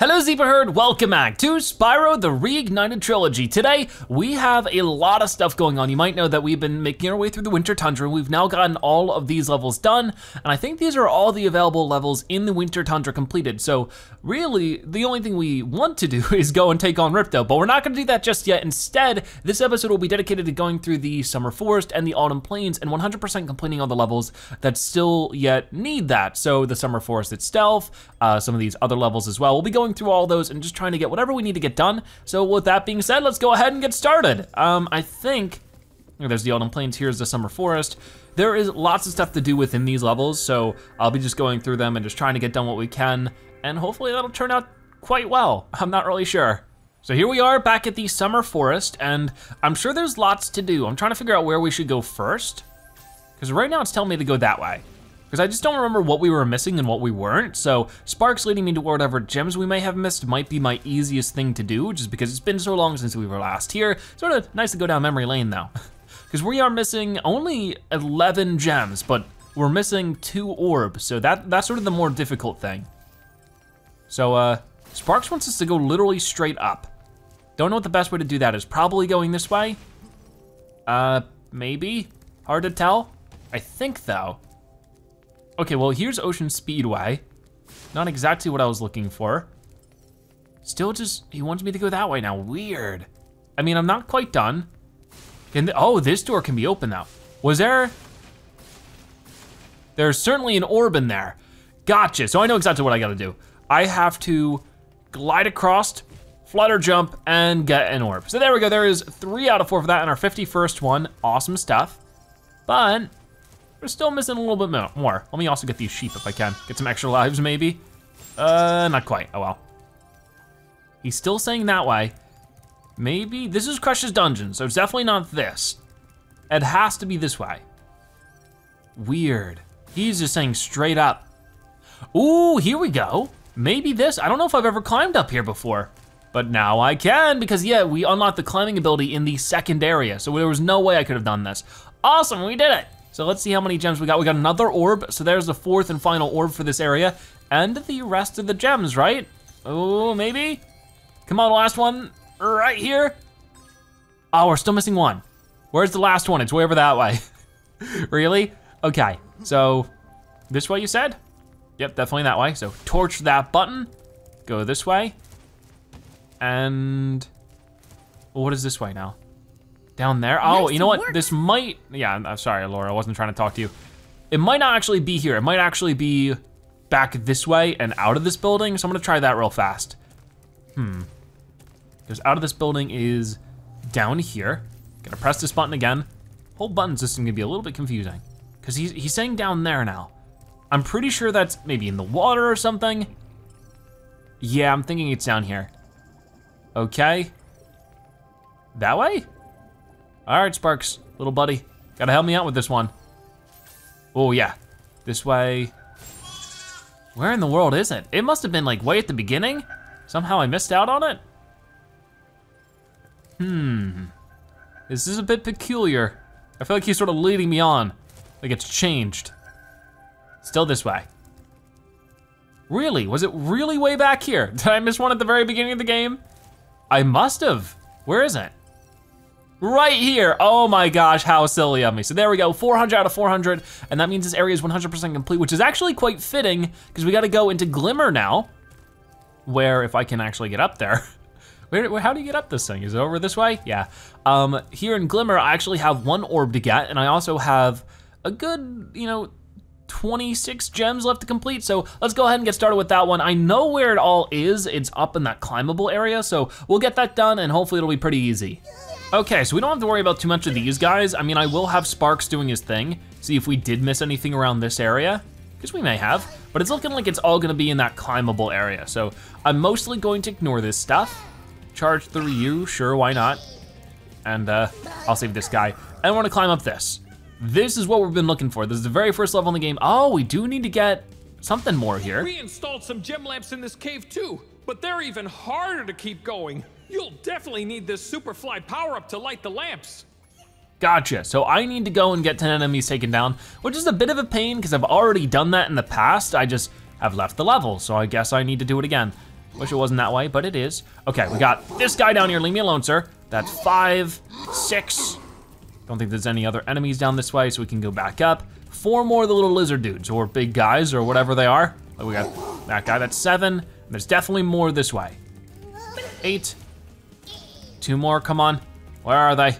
Hello Zebra Herd, welcome back to Spyro the Reignited Trilogy. Today, we have a lot of stuff going on. You might know that we've been making our way through the Winter Tundra. We've now gotten all of these levels done, and I think these are all the available levels in the Winter Tundra completed. So really, the only thing we want to do is go and take on Ripto, but we're not gonna do that just yet. Instead, this episode will be dedicated to going through the Summer Forest and the Autumn Plains and 100% completing all the levels that still yet need that. So the Summer Forest itself, some of these other levels as well. We'll be going through all those and just trying to get whatever we need to get done. So with that being said, let's go ahead and get started. I think there's the Autumn Plains, here's the Summer Forest. There is lots of stuff to do within these levels, so I'll be just going through them and just trying to get done what we can, and hopefully that'll turn out quite well. I'm not really sure. So here we are back at the Summer Forest, and I'm sure there's lots to do. I'm trying to figure out where we should go first, because right now it's telling me to go that way, because I just don't remember what we were missing and what we weren't. So Sparks leading me to whatever gems we may have missed might be my easiest thing to do, just because it's been so long since we were last here. Sort of nice to go down memory lane though, because we are missing only 11 gems, but we're missing 2 orbs. So that's sort of the more difficult thing. So Sparks wants us to go literally straight up. Don't know what the best way to do that is. Probably going this way. Maybe, hard to tell. I think though. Okay, well here's Ocean Speedway. Not exactly what I was looking for. Still just, he wants me to go that way now, weird. I mean, I'm not quite done. And oh, this door can be open now. Was there? There's certainly an orb in there. Gotcha, so I know exactly what I gotta do. I have to glide across, flutter jump, and get an orb. So there we go, there is 3 out of 4 for that and our 51st one, awesome stuff. But we're still missing a little bit more. Let me also get these sheep if I can. Get some extra lives maybe. Not quite, oh well. He's still saying that way. Maybe, this is Crush's Dungeon, so it's definitely not this. It has to be this way. Weird, he's just saying straight up. Ooh, here we go. Maybe this, I don't know if I've ever climbed up here before, but now I can, because yeah, we unlocked the climbing ability in the second area, so there was no way I could have done this. Awesome, we did it. So let's see how many gems we got. We got another orb, so there's the 4th and final orb for this area, and the rest of the gems, right? Oh, maybe? Come on, last one, right here. Oh, we're still missing one. Where's the last one? It's way over that way. Really? Okay, so this way you said? Yep, definitely that way, so torch that button, go this way, and what is this way now? Down there, oh, nice, you know what? Work. This might, yeah, I'm sorry, Laura, I wasn't trying to talk to you. It might not actually be here. It might actually be back this way and out of this building, so I'm gonna try that real fast. Because out of this building is down here. Gonna press this button again. Whole button system gonna be a little bit confusing, because he's saying down there now. I'm pretty sure that's maybe in the water or something. Yeah, I'm thinking it's down here. Okay, that way? All right, Sparks, little buddy. Gotta help me out with this one. Oh yeah, this way. Where in the world is it? It must have been like way at the beginning. Somehow I missed out on it. This is a bit peculiar. I feel like he's sort of leading me on, like it's changed. Still this way. Really, was it really way back here? Did I miss one at the very beginning of the game? I must have, where is it? Right here, oh my gosh, how silly of me. So there we go, 400 out of 400, and that means this area is 100% complete, which is actually quite fitting, because we gotta go into Glimmer now, where if I can actually get up there. Where, how do you get up this thing? Is it over this way? Yeah. Here in Glimmer, I actually have 1 orb to get, and I also have a good, 26 gems left to complete, so let's go ahead and get started with that one. I know where it all is, it's up in that climbable area, so we'll get that done, and hopefully it'll be pretty easy. Okay, so we don't have to worry about too much of these guys. I mean, I will have Sparks doing his thing, see if we did miss anything around this area, because we may have, but it's looking like it's all gonna be in that climbable area, so I'm mostly going to ignore this stuff. Charge the Ryu, sure, why not? And I'll save this guy. I wanna climb up this. This is what we've been looking for. This is the very first level in the game. Oh, we do need to get something more here. We installed some gem lamps in this cave too, but they're even harder to keep going. You'll definitely need this Superfly power-up to light the lamps. Gotcha, so I need to go and get 10 enemies taken down, which is a bit of a pain because I've already done that in the past. I just have left the level, so I guess I need to do it again. Wish it wasn't that way, but it is. Okay, we got this guy down here. Leave me alone, sir. That's 5, 6. Don't think there's any other enemies down this way, so we can go back up. 4 more of the little lizard dudes, or big guys, or whatever they are. Like we got that guy, that's 7. There's definitely more this way. 8. 2 more, come on. Where are they?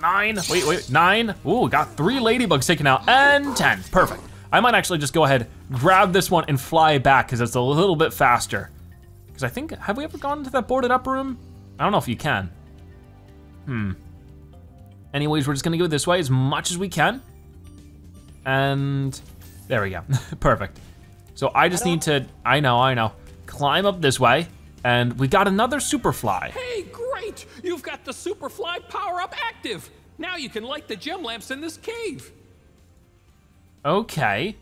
9, wait, 9. Ooh, got 3 ladybugs taken out, and 10, perfect. I might actually just go ahead, grab this one and fly back, because it's a little bit faster. Because I think, have we ever gone to that boarded up room? I don't know if you can. Anyways, we're just gonna go this way as much as we can. And there we go, perfect. So I just need to, I know, climb up this way, and we got another Superfly. Hey, great, you've got the Superfly power-up active. Now you can light the gem lamps in this cave. Okay,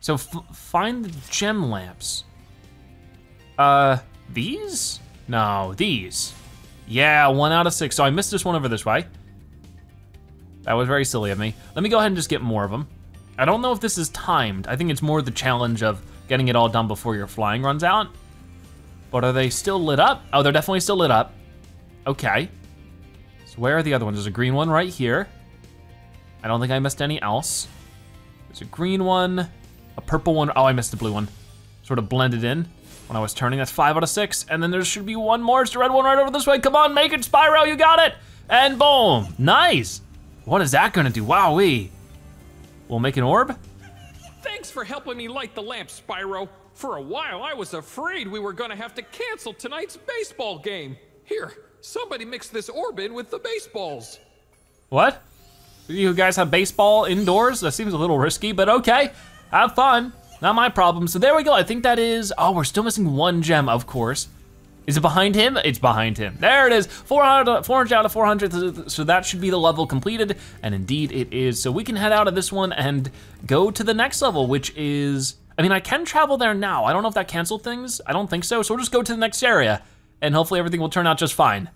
so find the gem lamps. These? No, these. Yeah, 1 out of 6, so I missed this one over this way. That was very silly of me. Let me go ahead and just get more of them. I don't know if this is timed. I think it's more the challenge of getting it all done before your flying runs out. But are they still lit up? Oh, they're definitely still lit up. Okay, so where are the other ones? There's a green one right here. I don't think I missed any else. There's a green one, a purple one. Oh, I missed the blue one. Sort of blended in when I was turning. That's 5 out of 6. And then there should be one more. It's the red one right over this way. Come on, make it, Spyro, you got it. And boom, nice. What is that gonna do? Wowee. We'll make an orb? Thanks for helping me light the lamp, Spyro. For a while, I was afraid we were gonna have to cancel tonight's baseball game. Here, somebody mix this orb in with the baseballs. What? You guys have baseball indoors? That seems a little risky, but okay. Have fun, not my problem. So there we go, I think that is, oh, we're still missing one gem, of course. Is it behind him? It's behind him. There it is, 400 out of 400. So that should be the level completed, and indeed it is. So we can head out of this one and go to the next level, which is, I mean, I can travel there now. I don't know if that canceled things. I don't think so. So we'll just go to the next area and hopefully everything will turn out just fine.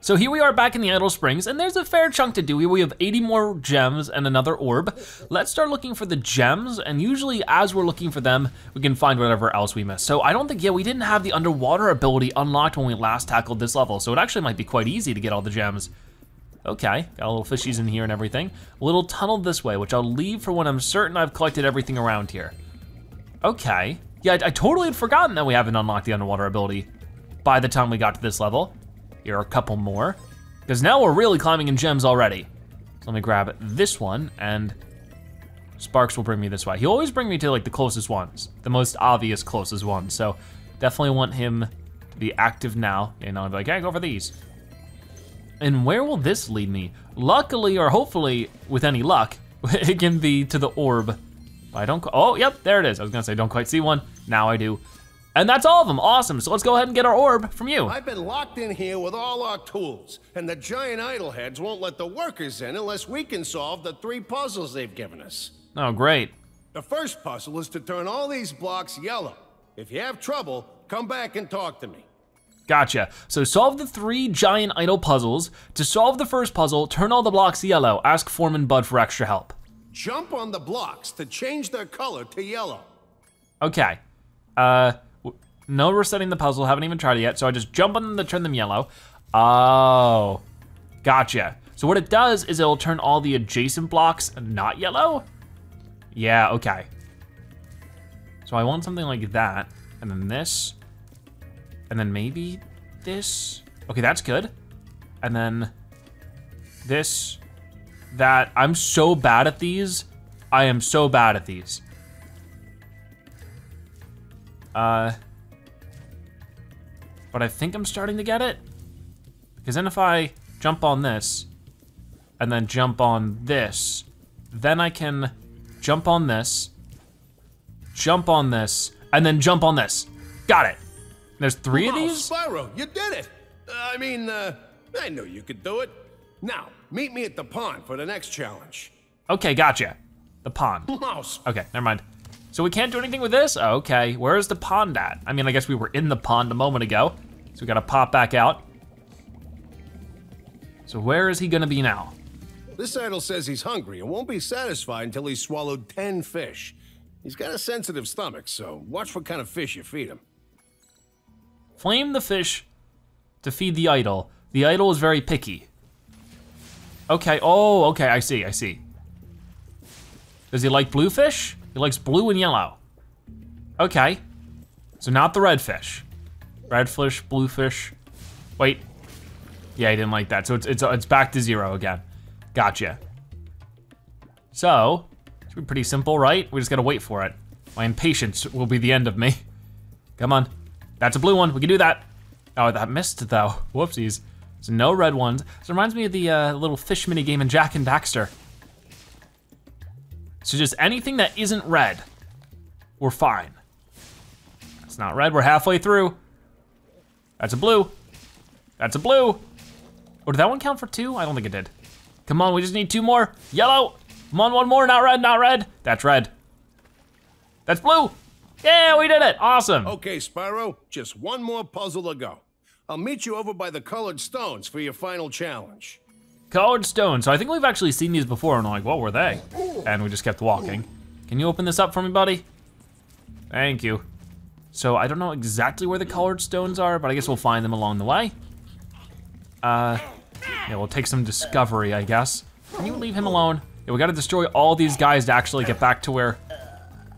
So here we are back in the Idle Springs, and there's a fair chunk to do. We have 80 more gems and another orb. Let's start looking for the gems, and usually as we're looking for them, we can find whatever else we missed. So I don't think, yeah, we didn't have the underwater ability unlocked when we last tackled this level, so it actually might be quite easy to get all the gems. Okay, got little fishies in here and everything. A little tunnel this way, which I'll leave for when I'm certain I've collected everything around here. Okay, yeah, I totally had forgotten that we haven't unlocked the underwater ability by the time we got to this level. Here are a couple more, because now we're really climbing in gems already. So let me grab this one, and Sparks will bring me this way. He'll always bring me to like the closest ones, the most obvious closest ones, so definitely want him to be active now, and I'll be like, hey, go for these. And where will this lead me? Luckily, or hopefully, with any luck, it can be to the orb. I don't, oh, yep, there it is. I was gonna say, don't quite see one, now I do. And that's all of them, awesome. So let's go ahead and get our orb from you. I've been locked in here with all our tools, and the giant idle heads won't let the workers in unless we can solve the 3 puzzles they've given us. Oh, great. The first puzzle is to turn all these blocks yellow. If you have trouble, come back and talk to me. Gotcha, so solve the 3 giant idle puzzles. To solve the first puzzle, turn all the blocks yellow. Ask Foreman Bud for extra help. Jump on the blocks to change their color to yellow. Okay. No resetting the puzzle, haven't even tried it yet, so I just jump on them to turn them yellow. Oh, gotcha. So what it does is it'll turn all the adjacent blocks not yellow? Yeah, okay. So I want something like that, and then this, and then maybe this. Okay, that's good. And then this, that. I'm so bad at these. I am so bad at these. But I think I'm starting to get it. Because then if I jump on this, and then jump on this, then I can jump on this, and then jump on this. Got it. There's 3 of these? Spyro, you did it. I mean, I knew you could do it. Now, meet me at the pond for the next challenge. Okay, gotcha. The pond. Okay, never mind. So we can't do anything with this? Okay, where is the pond at? I mean, I guess we were in the pond a moment ago, so we gotta pop back out. So where is he gonna be now? This idol says he's hungry and won't be satisfied until he's swallowed 10 fish. He's got a sensitive stomach, so watch what kind of fish you feed him. Flame the fish to feed the idol. The idol is very picky. Okay, oh, okay, I see, I see. Does he like blue fish? He likes blue and yellow. Okay, so not the red fish. Red fish, blue fish, wait. Yeah, he didn't like that, so it's back to zero again. Gotcha. So, it should be pretty simple, right? We just gotta wait for it. My impatience will be the end of me. Come on, that's a blue one, we can do that. Oh, that missed though, whoopsies. So no red ones. This reminds me of the little fish mini game in Jak and Daxter. So just anything that isn't red, we're fine. That's not red, we're halfway through. That's a blue, that's a blue. Or did that one count for two? I don't think it did. Come on, we just need two more. Yellow, come on, one more, not red, not red. That's red, that's blue. Yeah, we did it, awesome. Okay, Spyro, just one more puzzle to go. I'll meet you over by the colored stones for your final challenge. Colored stones, so I think we've actually seen these before and I'm like, what were they? And we just kept walking. Can you open this up for me, buddy? Thank you. So I don't know exactly where the colored stones are, but I guess we'll find them along the way. Yeah, we'll take some discovery, I guess. Can you leave him alone? Yeah, we gotta destroy all these guys to actually get back to where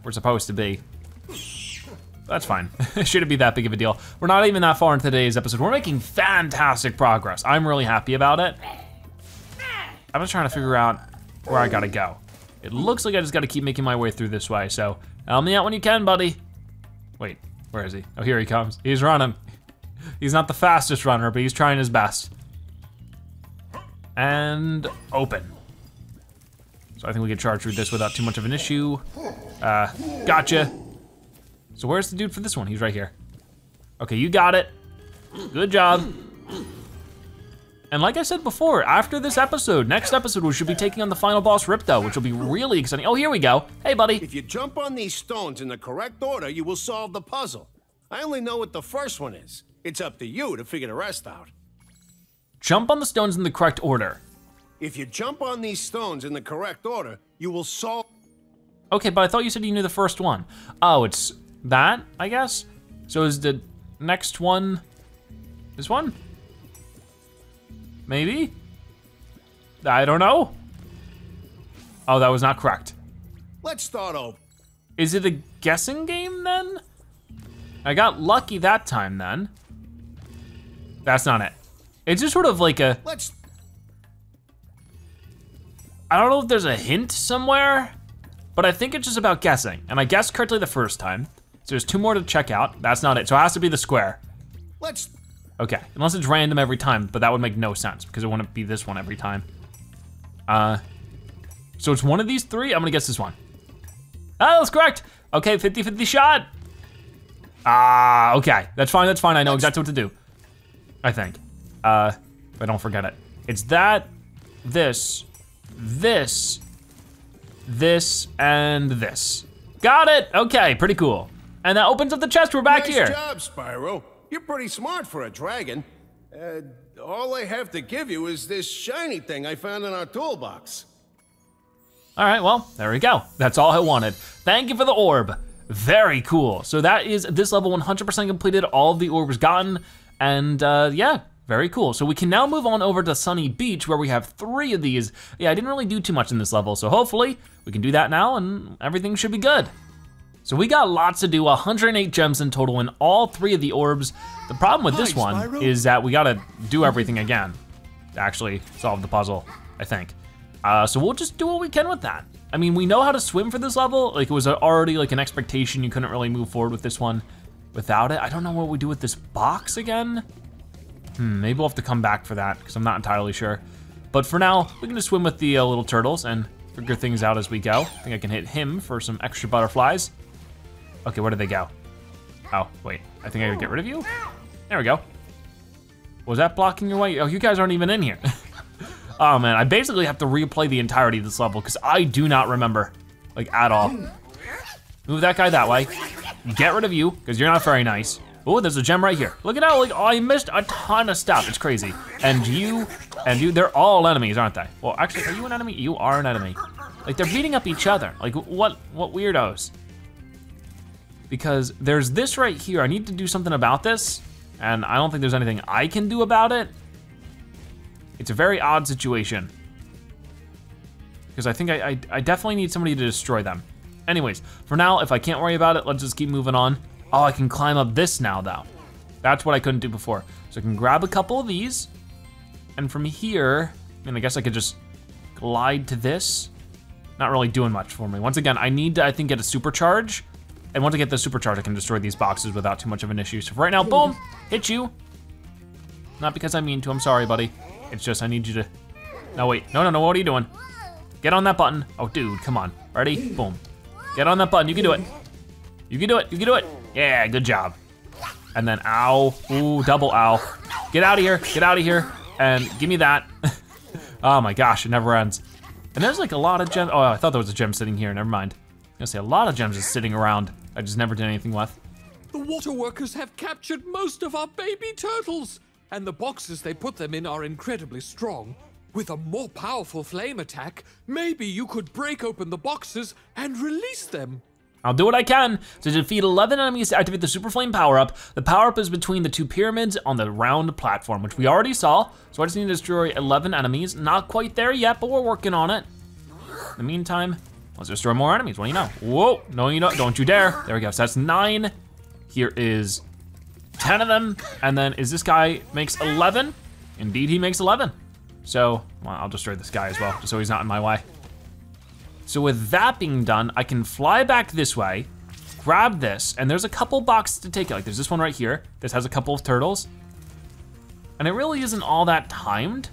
we're supposed to be. That's fine. It shouldn't be that big of a deal. We're not even that far into today's episode. We're making fantastic progress. I'm really happy about it. I'm just trying to figure out where I gotta go. It looks like I just gotta keep making my way through this way, so help me out when you can, buddy. Wait, where is he? Oh, here he comes. He's running. He's not the fastest runner, but he's trying his best. And open. So I think we can charge through this without too much of an issue. Gotcha. So where's the dude for this one? He's right here. Okay, you got it. Good job. And like I said before, after this episode, next episode, we should be taking on the final boss, Ripto, which will be really exciting. Oh, here we go. Hey, buddy. If you jump on these stones in the correct order, you will solve the puzzle. I only know what the first one is. It's up to you to figure the rest out. Jump on the stones in the correct order. If you jump on these stones in the correct order, you will solve. Okay, but I thought you said you knew the first one. Oh, it's that, I guess? So is the next one this one? Maybe? I don't know. Oh, that was not correct. Let's start over. Is it a guessing game then? I got lucky that time then. That's not it. It's just sort of like a, I don't know if there's a hint somewhere, but I think it's just about guessing. And I guessed correctly the first time. So there's two more to check out. That's not it, so it has to be the square. Okay, unless it's random every time, but that would make no sense because it wouldn't be this one every time. So it's one of these three, I'm gonna guess this one. Oh, that's correct. Okay, 50-50 shot. Ah, okay, that's fine, I know exactly what to do. I think, but don't forget it. It's that, this, this, this, and this. Got it, okay, pretty cool. And that opens up the chest, we're back here. Nice job, Spyro. You're pretty smart for a dragon. All I have to give you is this shiny thing I found in our toolbox. All right, well, there we go. That's all I wanted. Thank you for the orb. Very cool. So that is this level 100% completed, all the orbs gotten, and yeah, very cool. So we can now move on over to Sunny Beach where we have three of these. Yeah, I didn't really do too much in this level, so hopefully we can do that now and everything should be good. So we got lots to do, 108 gems in total in all three of the orbs. The problem with this one is that we gotta do everything again to actually solve the puzzle, I think. So we'll just do what we can with that. I mean, we know how to swim for this level. Like it was already like an expectation, you couldn't really move forward with this one without it. I don't know what we do with this box again. Maybe we'll have to come back for that because I'm not entirely sure. But for now, we can just swim with the little turtles and figure things out as we go. I think I can hit him for some extra butterflies. Okay, where did they go? Oh, wait, I think I gotta get rid of you? There we go. Was that blocking your way? Oh, you guys aren't even in here. Oh man, I basically have to replay the entirety of this level because I do not remember, like at all. Move that guy that way. Get rid of you, because you're not very nice. Oh, there's a gem right here. Look at how, like, oh, I missed a ton of stuff, it's crazy. And you, they're all enemies, aren't they? Well, actually, are you an enemy? You are an enemy. Like, they're beating up each other. Like, what weirdos? Because there's this right here. I need to do something about this. and I don't think there's anything I can do about it. It's a very odd situation. Because I think I definitely need somebody to destroy them. Anyways, for now, if I can't worry about it, let's just keep moving on. Oh, I can climb up this now, though. That's what I couldn't do before. So I can grab a couple of these, and from here, I mean, I guess I could just glide to this. Not really doing much for me. Once again, I need to, I think, get a supercharge, and once I get the supercharge, I can destroy these boxes without too much of an issue. So for right now, boom, hit you. Not because I mean to, I'm sorry, buddy. It's just I need you to, no, wait, no, no, no, what are you doing? Get on that button. Oh, dude, come on. Ready? Boom. Get on that button. You can do it. You can do it. You can do it. Yeah, good job. And then ow. Ooh, double ow. Get out of here. Get out of here. And give me that. Oh my gosh, it never ends. And there's like a lot of gems. Oh, I thought there was a gem sitting here. Never mind. I'm gonna say a lot of gems just sitting around. I just never did anything with. The water workers have captured most of our baby turtles. And the boxes they put them in are incredibly strong. With a more powerful flame attack, maybe you could break open the boxes and release them. I'll do what I can. To defeat 11 enemies to activate the Super Flame power-up, the power-up is between the two pyramids on the round platform, which we already saw, so I just need to destroy 11 enemies. Not quite there yet, but we're working on it. In the meantime, let's destroy more enemies, what do you know? Whoa, no you don't, you dare. There we go, so that's 9. Here is 10 of them, and then is this guy makes 11? Indeed, he makes 11. So, well, I'll destroy this guy as well, just so he's not in my way. So with that being done, I can fly back this way, grab this, and there's a couple boxes to take it. Like there's this one right here, this has a couple of turtles, and it really isn't all that timed.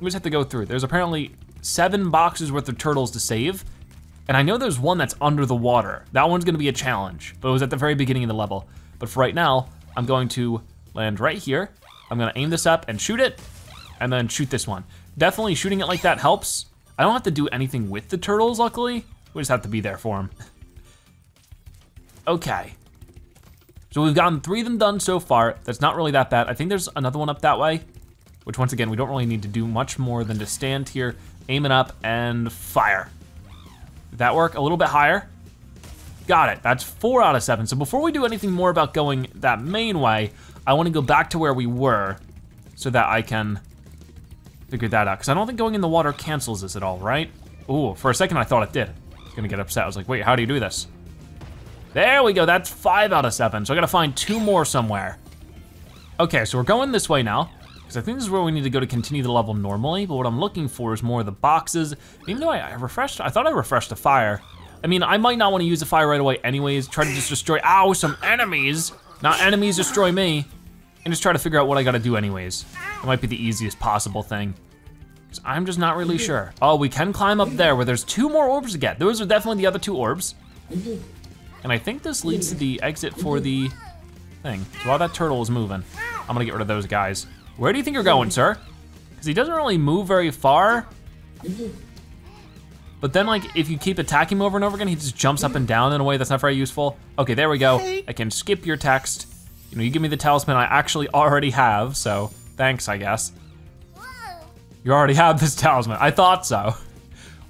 We just have to go through. There's apparently 7 boxes worth of turtles to save, and I know there's one that's under the water. That one's gonna be a challenge, but it was at the very beginning of the level. But for right now, I'm going to land right here. I'm gonna aim this up and shoot it, and then shoot this one. Definitely shooting it like that helps. I don't have to do anything with the turtles, luckily. We just have to be there for them. Okay. So we've gotten 3 of them done so far. That's not really that bad. I think there's another one up that way, which once again, we don't really need to do much more than to stand here, aim it up, and fire. Did that work? A little bit higher. Got it, that's 4 out of 7. So before we do anything more about going that main way, I wanna go back to where we were so that I can figure that out, because I don't think going in the water cancels this at all, right? Ooh, for a second I thought it did. I was gonna get upset, I was like, wait, how do you do this? There we go, that's 5 out of 7, so I gotta find 2 more somewhere. Okay, so we're going this way now, because I think this is where we need to go to continue the level normally, but what I'm looking for is more of the boxes. Even though I refreshed, I thought I refreshed the fire. I mean, I might not wanna use the fire right away anyways, try to just destroy, ow, some enemies. Not enemies destroy me. And just try to figure out what I gotta do anyways. It might be the easiest possible thing. Because I'm just not really sure. Oh, we can climb up there where there's 2 more orbs to get. Those are definitely the other 2 orbs. And I think this leads to the exit for the thing. So while that turtle is moving, I'm gonna get rid of those guys. Where do you think you're going, sir? Because he doesn't really move very far. But then like, if you keep attacking him over and over again, he just jumps up and down in a way that's not very useful. Okay, there we go. I can skip your text. You know, you give me the talisman I actually already have, so thanks, I guess. You already have this talisman, I thought so.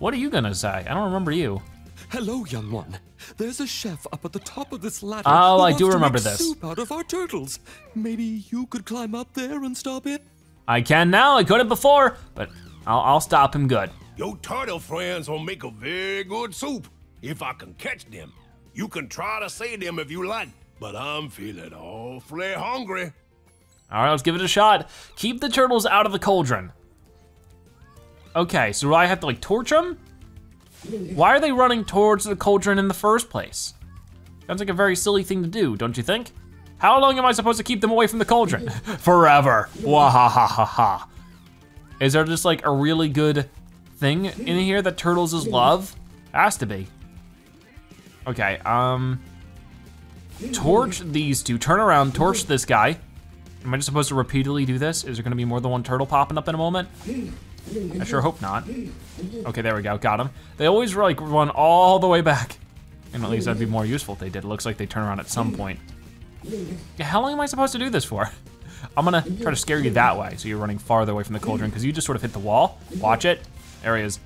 What are you gonna say? I don't remember you. Hello, young one. There's a chef up at the top of this ladder. Oh, I do remember this. Soup out of our turtles. Maybe you could climb up there and stop it? I can now, I couldn't before, but I'll stop him good. Your turtle friends will make a very good soup if I can catch them. You can try to save them if you like. But I'm feeling awfully hungry. All right, let's give it a shot. Keep the turtles out of the cauldron. Okay, so do I have to like torch them? Why are they running towards the cauldron in the first place? Sounds like a very silly thing to do, don't you think? How long am I supposed to keep them away from the cauldron? Forever, wahahaha. Is there just like a really good thing in here that turtles is love? Has to be. Okay, torch these two, turn around, torch this guy. Am I just supposed to repeatedly do this? Is there gonna be more than one turtle popping up in a moment? I sure hope not. Okay, there we go, got him. They always like run all the way back. And at least that'd be more useful if they did. It looks like they turn around at some point. Yeah, how long am I supposed to do this for? I'm gonna try to scare you that way so you're running farther away from the cauldron because you just sort of hit the wall. Watch it, there he is.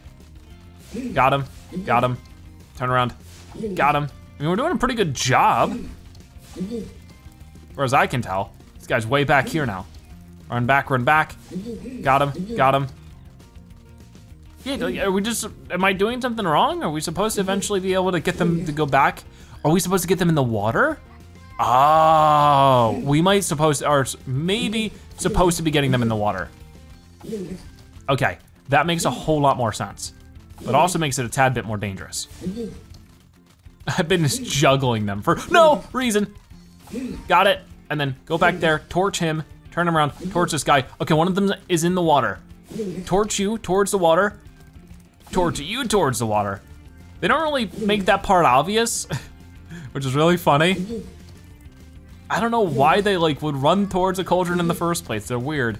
Got him, got him. Turn around, got him. I mean, we're doing a pretty good job. Or as I can tell, this guy's way back here now. Run back, run back. Got him, got him. Yeah, are we just, am I doing something wrong? Are we supposed to eventually be able to get them to go back? Are we supposed to get them in the water? Oh, we might maybe supposed to be getting them in the water. Okay, that makes a whole lot more sense, but also makes it a tad bit more dangerous. I've been just juggling them for no reason. Got it, and then go back there, torch him, turn him around, torch this guy. Okay, one of them is in the water. Torch you towards the water. Torch you towards the water. They don't really make that part obvious, which is really funny. I don't know why they like would run towards a cauldron in the first place, they're weird.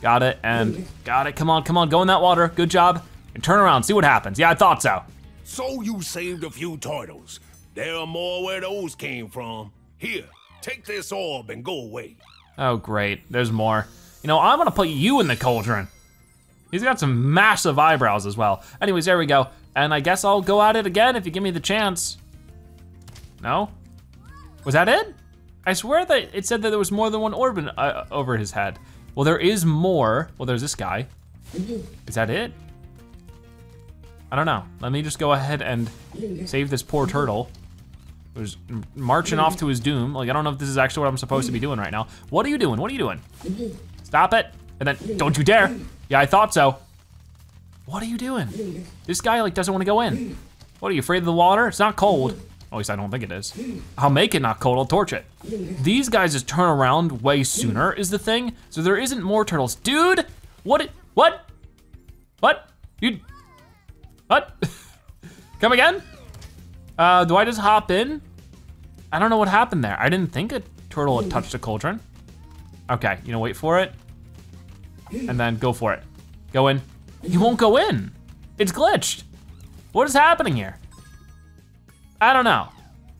Got it, and got it, come on, come on, go in that water, good job. And turn around, see what happens, yeah, I thought so. So you saved a few turtles. There are more where those came from. Here, take this orb and go away. Oh great, there's more. You know, I'm gonna put you in the cauldron. He's got some massive eyebrows as well. Anyways, there we go. And I guess I'll go at it again if you give me the chance. No? Was that it? I swear that it said that there was more than one orb in, over his head. Well, there is more. Well, there's this guy. Is that it? I don't know. Let me just go ahead and save this poor turtle who's marching off to his doom. Like, I don't know if this is actually what I'm supposed to be doing right now. What are you doing? What are you doing? Stop it. And then, don't you dare. Yeah, I thought so. What are you doing? This guy like doesn't want to go in. What, are you afraid of the water? It's not cold. At least I don't think it is. I'll make it not cold, I'll torch it. These guys just turn around way sooner is the thing, so there isn't more turtles. Dude, what? Come again? Do I just hop in? I don't know what happened there. I didn't think a turtle had touched a cauldron. Okay, you know, wait for it, and then go for it. Go in. You won't go in. It's glitched. What is happening here? I don't know.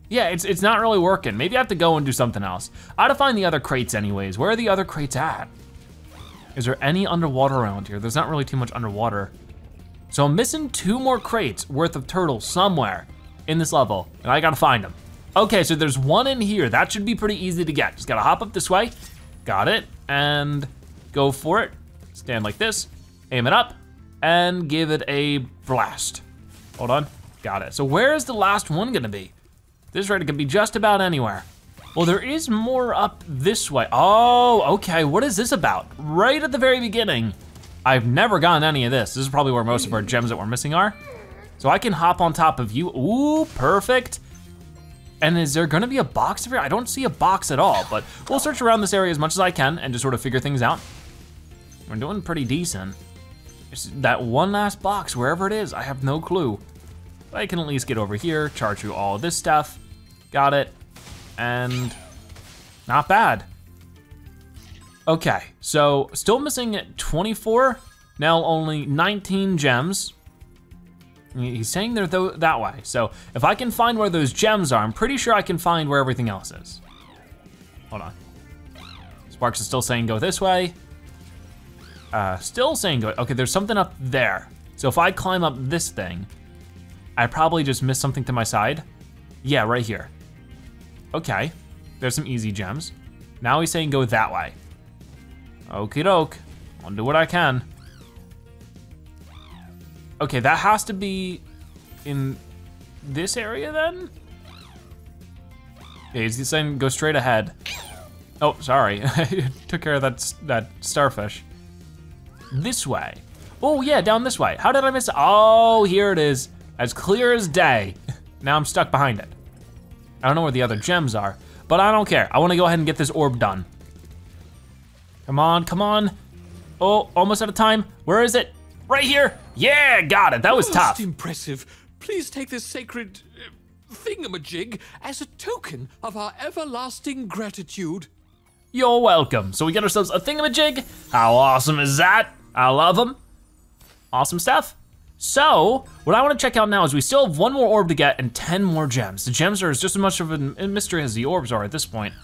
Yeah, it's not really working. Maybe I have to go and do something else. I gotta find the other crates anyways. Where are the other crates at? Is there any underwater around here? There's not really too much underwater. So I'm missing 2 more crates worth of turtles somewhere in this level, and I gotta find them. Okay, so there's one in here. That should be pretty easy to get. Just gotta hop up this way. Got it, and go for it. Stand like this, aim it up, and give it a blast. Hold on. Got it. So where is the last one gonna be? This rate could be just about anywhere. Well, there is more up this way. Oh, okay, what is this about? Right at the very beginning. I've never gotten any of this. This is probably where most of our gems that we're missing are. So I can hop on top of you. Ooh, perfect. And is there gonna be a box over here? I don't see a box at all, but we'll search around this area as much as I can and just sort of figure things out. We're doing pretty decent. It's that one last box, wherever it is, I have no clue. I can at least get over here, charge through all this stuff. Got it, and not bad. Okay, so still missing 24, now only 19 gems. He's saying they're that way, so if I can find where those gems are, I'm pretty sure I can find where everything else is. Hold on. Sparks is still saying go this way. Still saying go, okay, there's something up there. So if I climb up this thing, I probably just missed something to my side. Yeah, right here. Okay, there's some easy gems. Now he's saying go that way. Okie doke, I'll do what I can. Okay, that has to be in this area then? Yeah, he's saying go straight ahead. Oh, sorry, I took care of that starfish. This way. Oh yeah, down this way. How did I miss it? Oh, here it is. As clear as day. Now I'm stuck behind it. I don't know where the other gems are, but I don't care. I wanna go ahead and get this orb done. Come on, come on. Oh, almost out of time. Where is it? Right here. Yeah, got it, that was tough. Most impressive. Please take this sacred thingamajig as a token of our everlasting gratitude. You're welcome. So we get ourselves a thingamajig. How awesome is that? I love them. Awesome stuff. So, what I wanna check out now is we still have 1 more orb to get and 10 more gems. The gems are as just as much of a mystery as the orbs are at this point.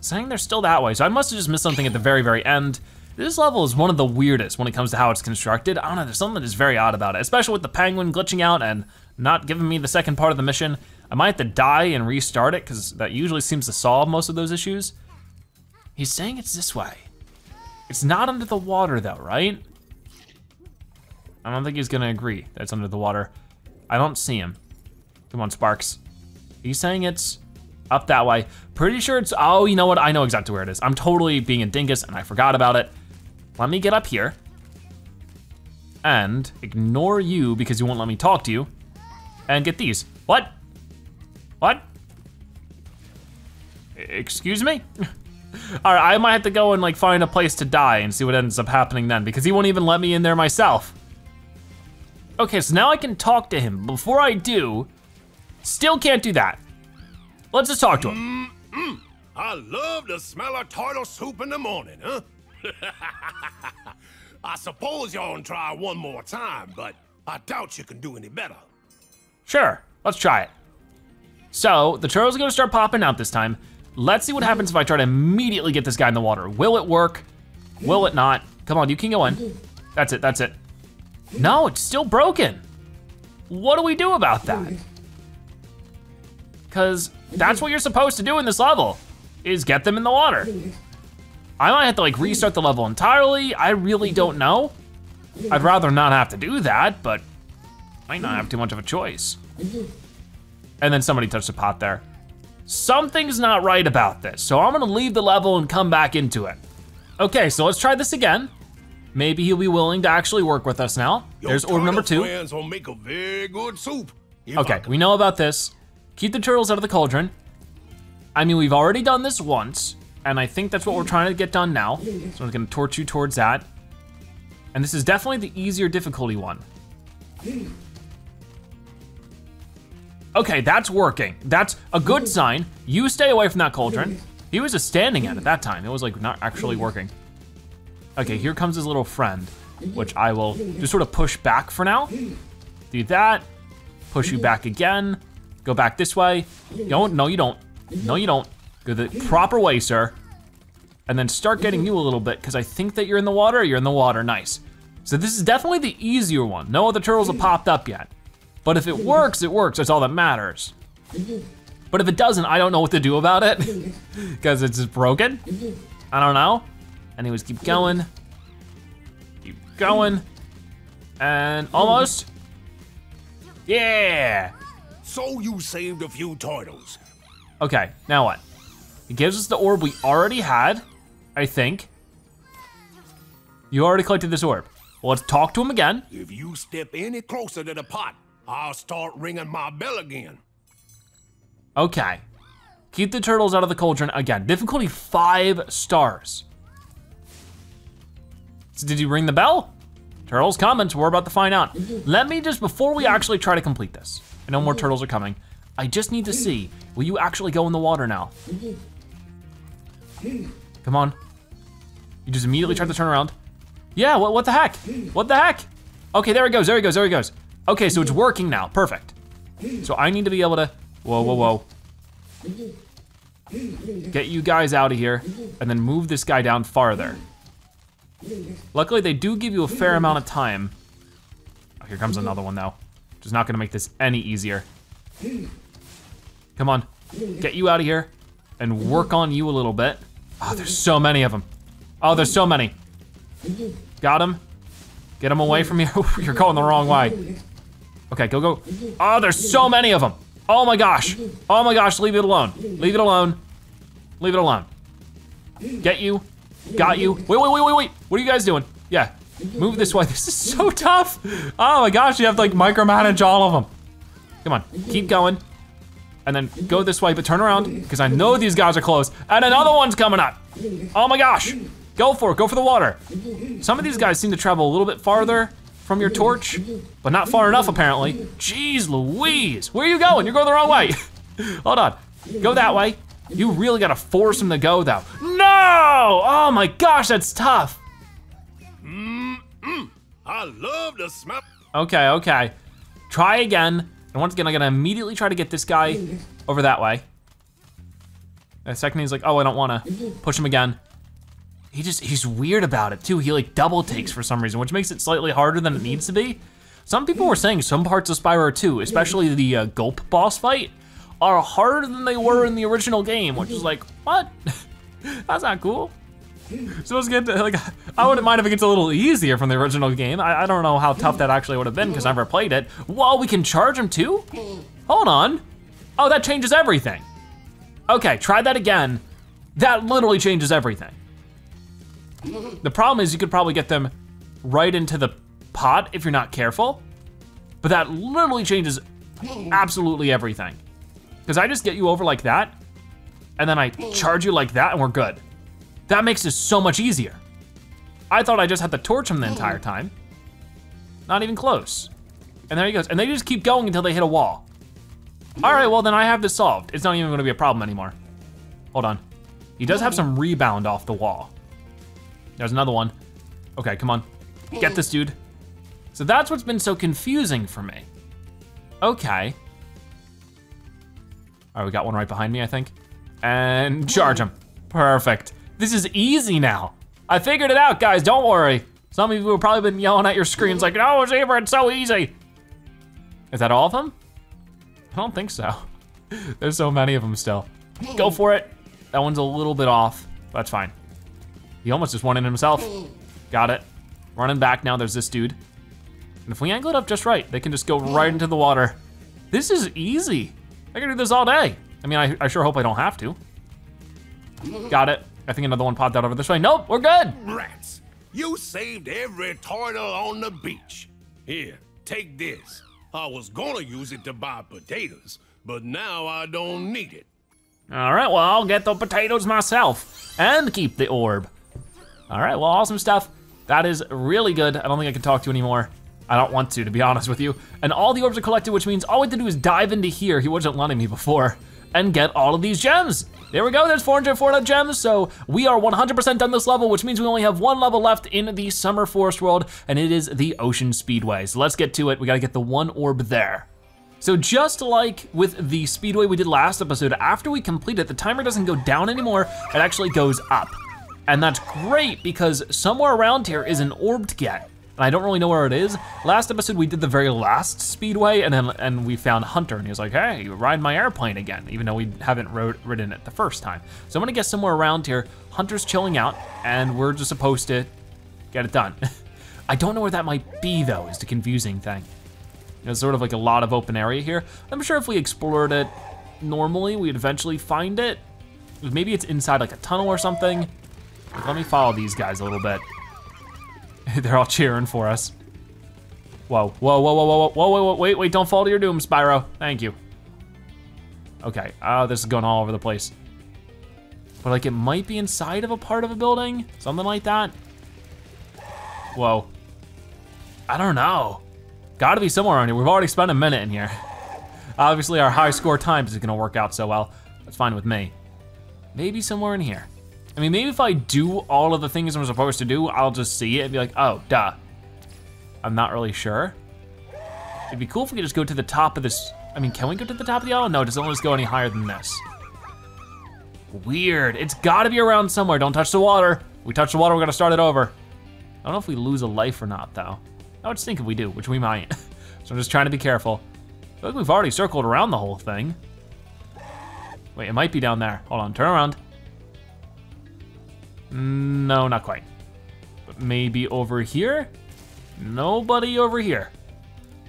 Saying they're still that way, so I must've just missed something at the very, very end. This level is one of the weirdest when it comes to how it's constructed. I don't know, there's something that is very odd about it, especially with the penguin glitching out and not giving me the second part of the mission. I might have to die and restart it because that usually seems to solve most of those issues. He's saying it's this way. It's not under the water though, right? I don't think he's gonna agree that it's under the water. I don't see him. Come on, Sparks. He's saying it's up that way. Pretty sure it's, oh, you know what? I know exactly where it is. I'm totally being a dingus and I forgot about it. Let me get up here and ignore you because you won't let me talk to you and get these. What? What? Excuse me? All right, I might have to go and like find a place to die and see what ends up happening then because he won't even let me in there myself. Okay, so now I can talk to him. Before I do, still can't do that. Let's just talk to him. I love the smell of turtle soup in the morning, huh? I suppose y'all can try one more time, but I doubt you can do any better. Sure, let's try it. So, the turtles are gonna start popping out this time. Let's see what happens if I try to immediately get this guy in the water. Will it work? Will it not? Come on, you can go in. That's it, that's it. No, it's still broken. What do we do about that? Because that's what you're supposed to do in this level, is get them in the water. I might have to like restart the level entirely. I really don't know. I'd rather not have to do that, but might not have too much of a choice. And then somebody touched a pot there. Something's not right about this, so I'm gonna leave the level and come back into it. Okay, so let's try this again. Maybe he'll be willing to actually work with us now. There's orb number 2. Make a very good soup. Okay, we know about this. Keep the turtles out of the cauldron. I mean, we've already done this once, and I think that's what we're trying to get done now. So I'm gonna torch you towards that. And this is definitely the easier difficulty one. Okay, that's working. That's a good sign. You stay away from that cauldron. He was just standing at it that time. It was like not actually working. Okay, here comes his little friend, which I will just sort of push back for now. Do that, push you back again. Go back this way. Don't, no you don't, no you don't. Go the proper way, sir. And then start getting you a little bit because I think that you're in the water, nice. So this is definitely the easier one. No other turtles have popped up yet. But if it works, it works, that's all that matters. But if it doesn't, I don't know what to do about it because it's just broken, I don't know. Anyways, keep going, and almost. Yeah! So you saved a few turtles. Okay, now what? It gives us the orb we already had, I think. You already collected this orb. Well, let's talk to him again. If you step any closer to the pot, I'll start ringing my bell again. Okay, keep the turtles out of the cauldron again. Difficulty 5 stars. So did you ring the bell? Turtles coming, so we're about to find out. Let me just, before we actually try to complete this, I know more turtles are coming, I just need to see, will you actually go in the water now? Come on. You just immediately tried to turn around. Yeah, what the heck? What the heck? Okay, there he goes, there he goes, there he goes. Okay, so it's working now, perfect. So I need to be able to, whoa, whoa, whoa. Get you guys out of here, and then move this guy down farther. Luckily, they do give you a fair amount of time. Oh, here comes another one though. Just not gonna make this any easier. Come on, get you out of here and work on you a little bit. Oh, there's so many of them. Oh, there's so many. Got him. Get him away from you. You're going the wrong way. Okay, go, go. Oh, there's so many of them. Oh my gosh. Oh my gosh, leave it alone. Leave it alone. Leave it alone. Get you. Got you. Wait, wait, wait, wait, wait. What are you guys doing? Yeah, move this way. This is so tough. Oh my gosh, you have to like micromanage all of them. Come on, keep going. And then go this way, but turn around, because I know these guys are close. And another one's coming up. Oh my gosh, go for the water. Some of these guys seem to travel a little bit farther from your torch, but not far enough apparently. Jeez Louise, where are you going? You're going the wrong way. Hold on, go that way. You really gotta force him to go though. No! Oh my gosh, that's tough. I love the smell. Okay, okay. Try again. And once again, I'm gonna immediately try to get this guy over that way. And second, he's like, oh, I don't wanna push him again. He just, he's weird about it too. He like double takes for some reason, which makes it slightly harder than it needs to be. Some people were saying some parts of Spyro 2, especially the gulp boss fight, are harder than they were in the original game, which is like, what? That's not cool. So let's get to, like, I wouldn't mind if it gets a little easier from the original game. I don't know how tough that actually would have been because I've never played it. Whoa, we can charge him too? Hold on. Oh, that changes everything. Okay, try that again. That literally changes everything. The problem is you could probably get them right into the pot if you're not careful, but that literally changes absolutely everything. Because I just get you over like that, and then I charge you like that and we're good. That makes this so much easier. I thought I just had to torch him the entire time. Not even close. And there he goes, and they just keep going until they hit a wall. All right, well then I have this solved. It's not even gonna be a problem anymore. Hold on. He does have some rebound off the wall. There's another one. Okay, come on, get this dude. So that's what's been so confusing for me. Okay. All right, we got one right behind me, I think. And charge him, perfect. This is easy now. I figured it out, guys, don't worry. Some of you have probably been yelling at your screens like, no, Zebra, it's so easy. Is that all of them? I don't think so. There's so many of them still. Go for it. That one's a little bit off, that's fine. He almost just won it himself. Got it. Running back now, there's this dude. And if we angle it up just right, they can just go right into the water. This is easy. I can do this all day. I mean, I sure hope I don't have to. Got it. I think another one popped out over this way. Nope, we're good. Rats, you saved every turtle on the beach. Here, take this. I was gonna use it to buy potatoes, but now I don't need it. All right, well, I'll get the potatoes myself and keep the orb. All right, well, awesome stuff. That is really good. I don't think I can talk to you anymore. I don't want to be honest with you. And all the orbs are collected, which means all we have to do is dive into here. He wasn't letting me before. And get all of these gems. There we go, there's 404 gems, so we are 100% done this level, which means we only have one level left in the Summer Forest world, and it is the Ocean Speedway. So let's get to it, we gotta get the one orb there. So just like with the Speedway we did last episode, after we complete it, the timer doesn't go down anymore, it actually goes up. And that's great, because somewhere around here is an orb to get, and I don't really know where it is. Last episode we did the very last Speedway and we found Hunter and he was like, hey, ride my airplane again, even though we haven't ridden it the first time. So I'm gonna guess somewhere around here, Hunter's chilling out and we're just supposed to get it done. I don't know where that might be though, is the confusing thing. It's sort of like a lot of open area here. I'm sure if we explored it normally, we'd eventually find it. Maybe it's inside like a tunnel or something. Like, let me follow these guys a little bit. They're all cheering for us. Whoa, whoa, whoa, whoa, whoa, whoa, whoa, wait, don't fall to your doom, Spyro. Thank you. Okay, oh, this is going all over the place. But like it might be inside of a part of a building, something like that. Whoa, I don't know. Gotta be somewhere around here. We've already spent a minute in here. Obviously our high score times is gonna work out so well. That's fine with me. Maybe somewhere in here. I mean, maybe if I do all of the things I'm supposed to do, I'll just see it and be like, oh, duh. I'm not really sure. It'd be cool if we could just go to the top of this. I mean, can we go to the top of the island? No, it doesn't let us go any higher than this. Weird, it's gotta be around somewhere. Don't touch the water. If we touch the water, we're gonna start it over. I don't know if we lose a life or not though. I would think if we do, which we might. So I'm just trying to be careful. I feel like we've already circled around the whole thing. Wait, it might be down there. Hold on, turn around. No, not quite. But maybe over here? Nobody over here.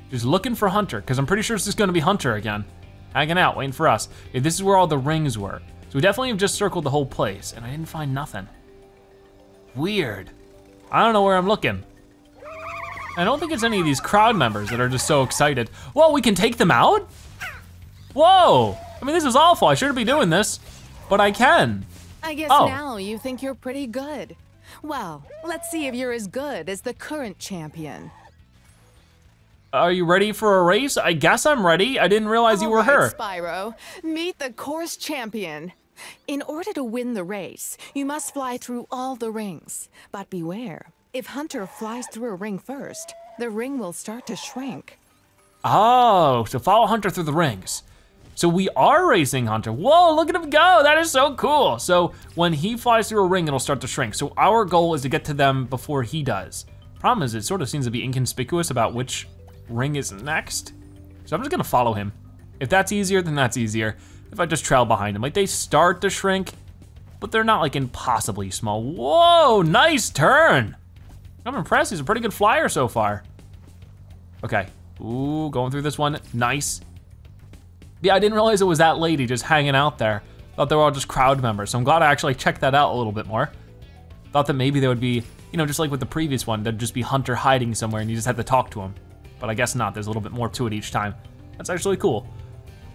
Just looking for Hunter, because I'm pretty sure it's just gonna be Hunter again. Hanging out, waiting for us. Yeah, this is where all the rings were. So we definitely have just circled the whole place and I didn't find nothing. Weird. I don't know where I'm looking. I don't think it's any of these crowd members that are just so excited. Whoa, we can take them out? Whoa, I mean, this is awful. I shouldn't be doing this, but I can. I guess now you think you're pretty good. Well, let's see if you're as good as the current champion. Are you ready for a race? I guess I'm ready. I didn't realize you were her. Spyro, meet the course champion. In order to win the race, you must fly through all the rings. But beware, if Hunter flies through a ring first, the ring will start to shrink. Oh, so follow Hunter through the rings. So we are racing Hunter. Whoa, look at him go, that is so cool. So when he flies through a ring, it'll start to shrink. So our goal is to get to them before he does. Problem is, it sort of seems to be inconspicuous about which ring is next. So I'm just gonna follow him. If that's easier, then that's easier. If I just trail behind them, like they start to shrink, but they're not like impossibly small. Whoa, nice turn. I'm impressed, he's a pretty good flyer so far. Okay, ooh, going through this one, nice. Yeah, I didn't realize it was that lady just hanging out there. Thought they were all just crowd members, so I'm glad I actually checked that out a little bit more. Thought that maybe there would be, you know, just like with the previous one, there'd just be Hunter hiding somewhere and you just had to talk to him. But I guess not, there's a little bit more to it each time. That's actually cool.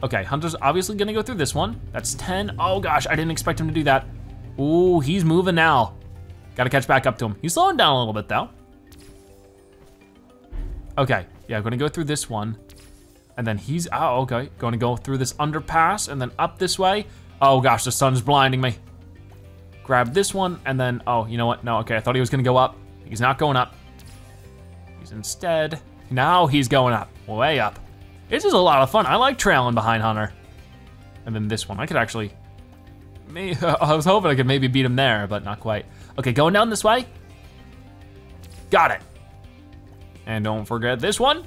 Okay, Hunter's obviously gonna go through this one. That's 10, oh gosh, I didn't expect him to do that. Ooh, he's moving now. Gotta catch back up to him. He's slowing down a little bit though. Okay, yeah, I'm gonna go through this one. And then he's, oh, okay. Gonna go through this underpass and then up this way. Oh gosh, the sun's blinding me. Grab this one and then, oh, you know what? No, okay, I thought he was gonna go up. He's not going up. He's instead, now he's going up, way up. This is a lot of fun. I like trailing behind Hunter. And then this one, I could actually, I was hoping I could maybe beat him there, but not quite. Okay, going down this way. Got it. And don't forget this one.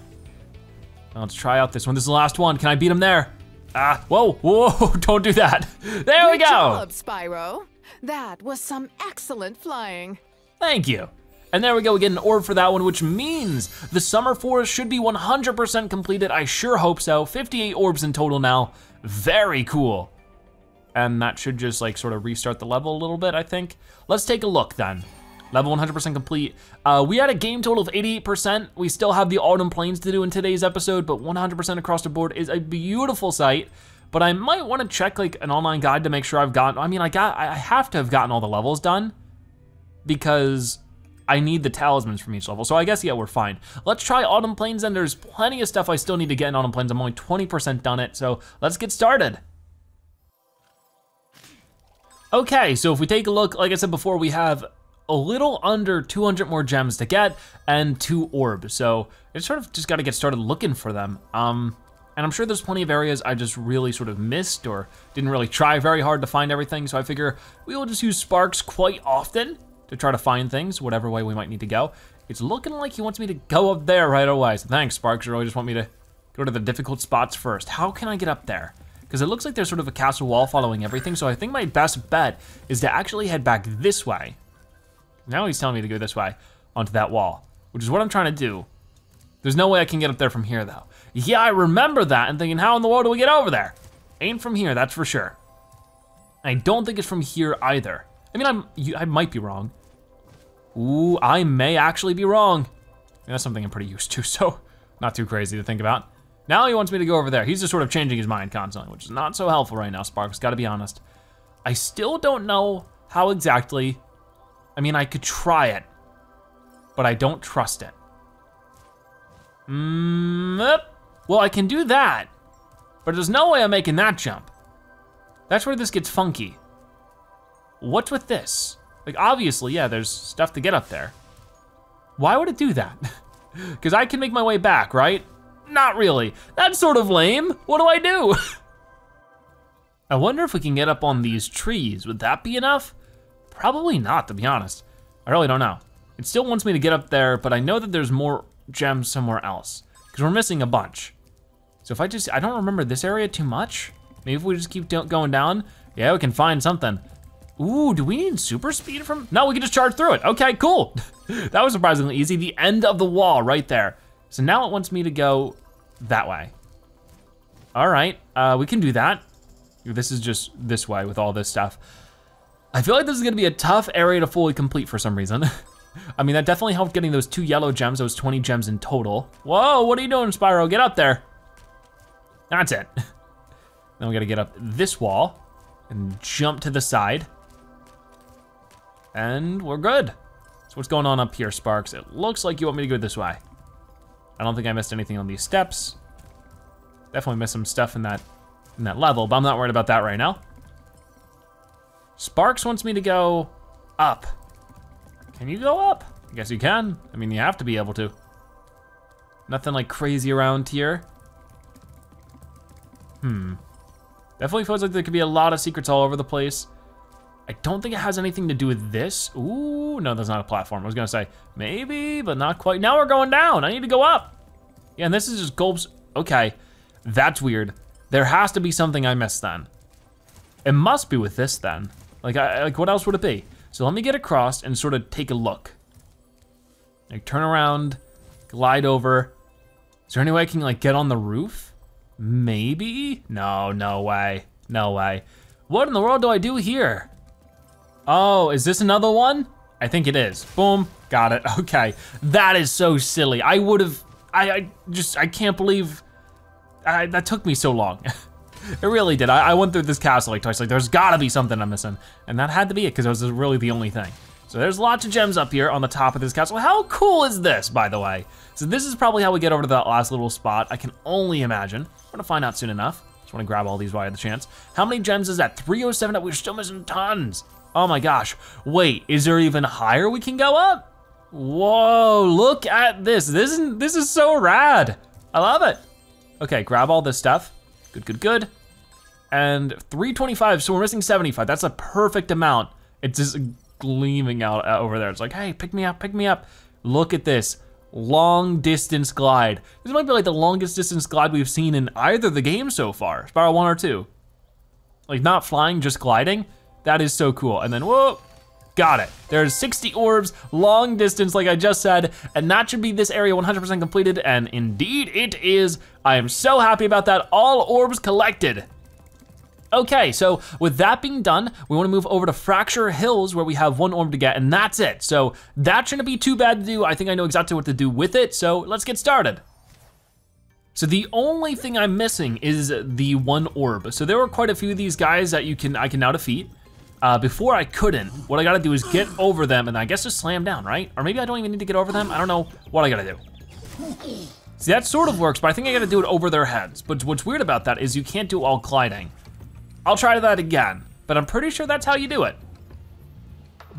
Now let's try out this one. This is the last one. Can I beat him there? Ah, whoa, whoa, don't do that. There we go. Good job, Spyro. That was some excellent flying. Thank you. And there we go, we get an orb for that one, which means the Summer Forest should be 100% completed. I sure hope so. 58 orbs in total now. Very cool. And that should just like sort of restart the level a little bit, I think. Let's take a look then. Level 100% complete. We had a game total of 88%. We still have the Autumn Plains to do in today's episode, but 100% across the board is a beautiful sight. But I might wanna check like an online guide to make sure I've gotten, I have to have gotten all the levels done because I need the talismans from each level. So I guess, yeah, we're fine. Let's try Autumn Plains then. There's plenty of stuff I still need to get in Autumn Plains. I'm only 20% done it, so let's get started. Okay, so if we take a look, like I said before, we have a little under 200 more gems to get and 2 orbs. So it's sort of just gotta get started looking for them. And I'm sure there's plenty of areas I just really sort of missed or didn't really try very hard to find everything. So I figure we will just use sparks quite often to try to find things, whatever way we might need to go. It's looking like he wants me to go up there right away. So thanks, Sparks, you really just want me to go to the difficult spots first. How can I get up there? Because it looks like there's sort of a castle wall following everything. So I think my best bet is to actually head back this way. Now he's telling me to go this way onto that wall, which is what I'm trying to do. There's no way I can get up there from here though. Yeah, I remember that and thinking, how in the world do we get over there? Ain't from here, that's for sure. I don't think it's from here either. I mean, I might be wrong. Ooh, I may actually be wrong. And that's something I'm pretty used to, so not too crazy to think about. Now he wants me to go over there. He's just sort of changing his mind constantly, which is not so helpful right now, Sparks, gotta be honest. I still don't know how exactly, I mean, I could try it, but I don't trust it. Well, I can do that, but there's no way I'm making that jump. That's where this gets funky. What's with this? Like obviously, yeah, there's stuff to get up there. Why would it do that? Because I can make my way back, right? Not really. That's sort of lame. What do I do? I wonder if we can get up on these trees. Would that be enough? Probably not, to be honest. I really don't know. It still wants me to get up there, but I know that there's more gems somewhere else because we're missing a bunch. So if I just, I don't remember this area too much. Maybe if we just keep going down, yeah, we can find something. Ooh, do we need super speed from? No, we can just charge through it. Okay, cool. That was surprisingly easy. The end of the wall right there. So now it wants me to go that way. All right, we can do that. This is just this way with all this stuff. I feel like this is gonna be a tough area to fully complete for some reason. I mean, that definitely helped getting those 2 yellow gems, those 20 gems in total. Whoa, what are you doing, Spyro? Get up there. That's it. Then we gotta get up this wall and jump to the side. And we're good. So what's going on up here, Sparks? It looks like you want me to go this way. I don't think I missed anything on these steps. Definitely missed some stuff in that level, but I'm not worried about that right now. Sparks wants me to go up. Can you go up? I guess you can. I mean, you have to be able to. Nothing like crazy around here. Definitely feels like there could be a lot of secrets all over the place. I don't think it has anything to do with this. Ooh, no, that's not a platform. I was gonna say, maybe, but not quite. Now we're going down, I need to go up. Yeah, and this is just gulps, okay. That's weird. There has to be something I missed then. It must be with this then. Like what else would it be? So let me get across and sort of take a look. Like turn around, glide over. Is there any way I can like get on the roof? Maybe? No, no way, no way. What in the world do I do here? Oh, is this another one? I think it is. Boom, got it, okay. That is so silly. I would've, I can't believe that took me so long. It really did. I went through this castle like twice, like there's gotta be something I'm missing. And that had to be it, because it was really the only thing. So there's lots of gems up here on the top of this castle. How cool is this, by the way? So this is probably how we get over to that last little spot. I can only imagine. We're gonna find out soon enough. Just wanna grab all these while I have the chance. How many gems is that? 307 up, we're still missing tons. Oh my gosh. Wait, is there even higher we can go up? Whoa, look at this. This is so rad. I love it. Okay, grab all this stuff. Good, good, good. And 325, so we're missing 75. That's a perfect amount. It's just gleaming out over there. It's like, hey, pick me up, pick me up. Look at this, long distance glide. This might be like the longest distance glide we've seen in either the game so far, Spyro 1 or 2. Like not flying, just gliding. That is so cool. And then whoa, got it. There's 60 orbs, long distance, like I just said, and that should be this area 100% completed, and indeed it is. I am so happy about that, all orbs collected. Okay, so with that being done, we wanna move over to Fracture Hills where we have one orb to get, and that's it. So that shouldn't be too bad to do. I think I know exactly what to do with it, so let's get started. So the only thing I'm missing is the one orb. So there were quite a few of these guys that I can now defeat. Before I couldn't, what I gotta do is get over them and I guess just slam down, right? Or maybe I don't even need to get over them. I don't know what I gotta do. See, that sort of works, but I think I gotta do it over their heads. But what's weird about that is you can't do all gliding. I'll try that again, but I'm pretty sure that's how you do it.